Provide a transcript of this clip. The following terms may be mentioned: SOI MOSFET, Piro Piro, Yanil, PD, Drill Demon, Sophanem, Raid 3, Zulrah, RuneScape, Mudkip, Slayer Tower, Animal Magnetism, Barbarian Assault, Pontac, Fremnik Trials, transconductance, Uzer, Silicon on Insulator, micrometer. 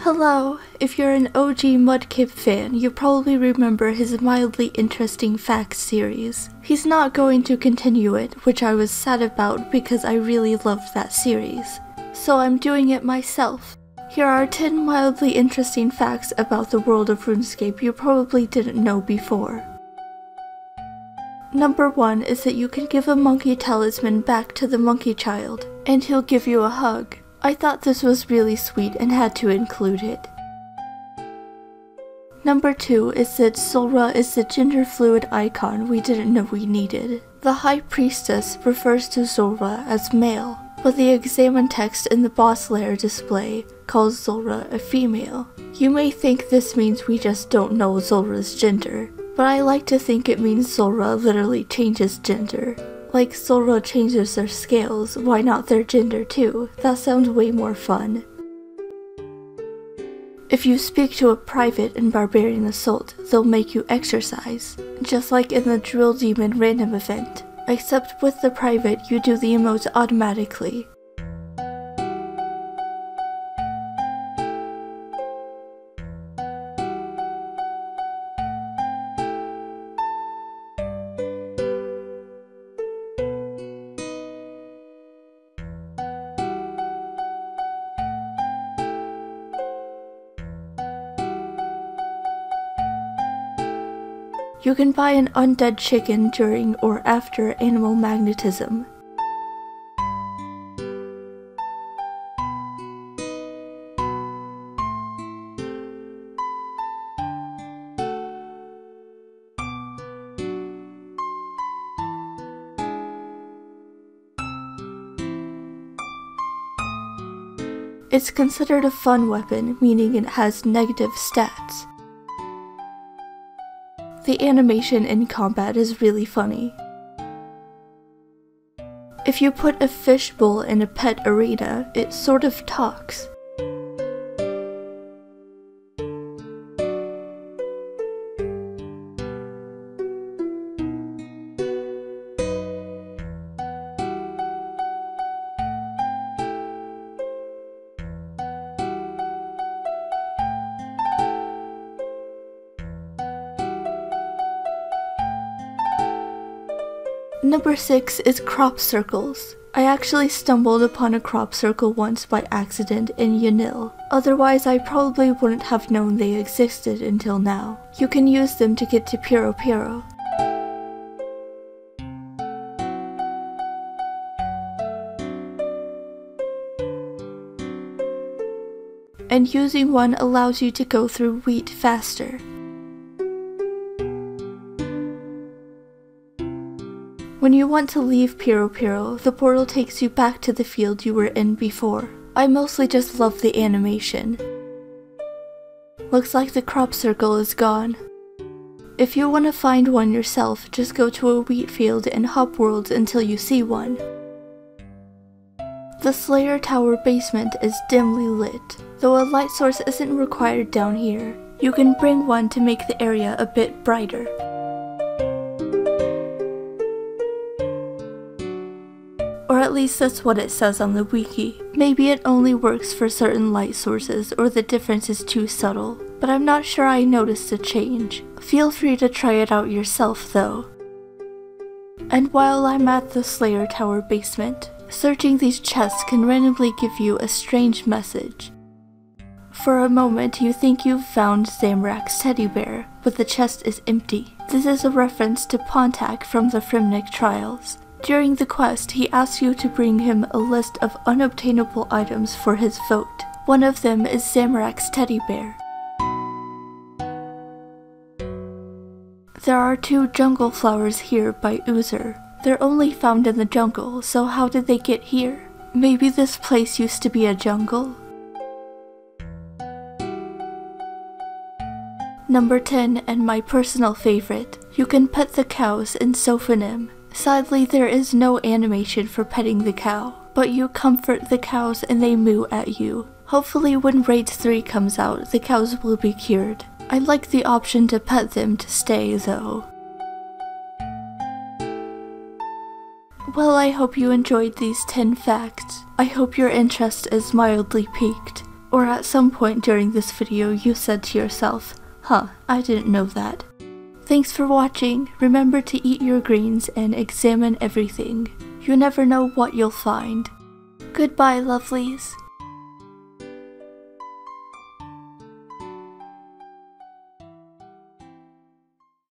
Hello, if you're an OG Mudkip fan, you probably remember his mildly interesting facts series. He's not going to continue it, which I was sad about because I really loved that series. So I'm doing it myself. Here are 10 mildly interesting facts about the world of RuneScape you probably didn't know before. Number 1 is that you can give a monkey talisman back to the monkey child, and he'll give you a hug. I thought this was really sweet and had to include it. Number 2 is that Zulrah is the gender fluid icon we didn't know we needed. The High Priestess refers to Zulrah as male, but the examine text in the boss lair display calls Zulrah a female. You may think this means we just don't know Zulrah's gender, but I like to think it means Zulrah literally changes gender. Like Zulrah changes their scales, why not their gender too? That sounds way more fun. If you speak to a private in Barbarian Assault, they'll make you exercise, just like in the Drill Demon random event, except with the private you do the emotes automatically. You can buy an undead chicken during or after Animal Magnetism. It's considered a fun weapon, meaning it has negative stats. The animation in combat is really funny. If you put a fishbowl in a pet arena, it sort of talks. Number 6 is crop circles. I actually stumbled upon a crop circle once by accident in Yanil. Otherwise, I probably wouldn't have known they existed until now. You can use them to get to Piro Piro. And using one allows you to go through wheat faster. When you want to leave Piro Piro, the portal takes you back to the field you were in before. I mostly just love the animation. Looks like the crop circle is gone. If you want to find one yourself, just go to a wheat field and hop worlds until you see one. The Slayer Tower basement is dimly lit, though a light source isn't required down here. You can bring one to make the area a bit brighter. Or at least that's what it says on the wiki. Maybe it only works for certain light sources or the difference is too subtle, but I'm not sure I noticed a change. Feel free to try it out yourself though. And while I'm at the Slayer Tower basement, searching these chests can randomly give you a strange message. For a moment you think you've found Zamrak's teddy bear, but the chest is empty. This is a reference to Pontac from the Fremnik Trials. During the quest, he asks you to bring him a list of unobtainable items for his vote. One of them is Zamrak's teddy bear. There are 2 jungle flowers here by Uzer. They're only found in the jungle, so how did they get here? Maybe this place used to be a jungle? Number 10, and my personal favorite. You can pet the cows in Sophanem. Sadly, there is no animation for petting the cow, but you comfort the cows and they moo at you. Hopefully when Raid 3 comes out, the cows will be cured. I like the option to pet them to stay, though. Well, I hope you enjoyed these 10 facts. I hope your interest is mildly piqued. Or at some point during this video you said to yourself, huh, I didn't know that. Thanks for watching, remember to eat your greens and examine everything. You never know what you'll find. Goodbye, lovelies.